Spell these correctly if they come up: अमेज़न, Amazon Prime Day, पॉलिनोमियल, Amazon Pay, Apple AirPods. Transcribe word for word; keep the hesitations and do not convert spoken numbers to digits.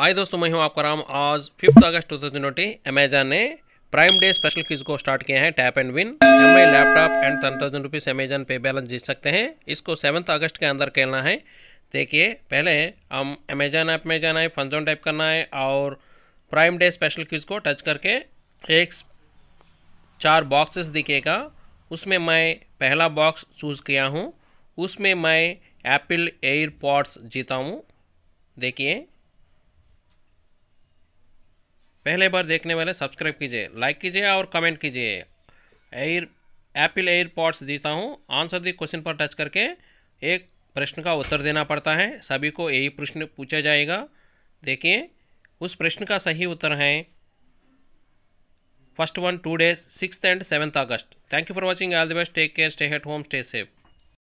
हाय दोस्तों, मैं हूं आपका राम। आज फिफ्थ अगस्त दो हज़ार बीस अमेज़न ने प्राइम डे स्पेशल क्विज को स्टार्ट किया है। Tap and win, M I laptop and ten thousand rupees अमेज़न pay balance जीत सकते हैं। इसको सेवन्थ अगस्त के अंदर खेलना है। देखिए, पहले हम अमेज़न ऐप में जाना है, फन जोन टाइप करना है और प्राइम डे स्पेशल क्विज को टच करके एक चार बॉक्सेस दिखेगा, उसमें मैं पहला बॉक्स चूज़ किया हूँ। उसमें मैं एप्पल एयरपॉड्स जीता हूँ। देखिए, पहले बार देखने वाले सब्सक्राइब कीजिए, लाइक कीजिए और कमेंट कीजिए। एयर एप्पल एयरपॉड्स देता हूँ। आंसर दी क्वेश्चन पर टच करके एक प्रश्न का उत्तर देना पड़ता है। सभी को यही प्रश्न पूछा जाएगा। देखिए, उस प्रश्न का सही उत्तर है first one two days sixth and seventh August. Thank you for watching. All the best, take care, stay at home, stay safe.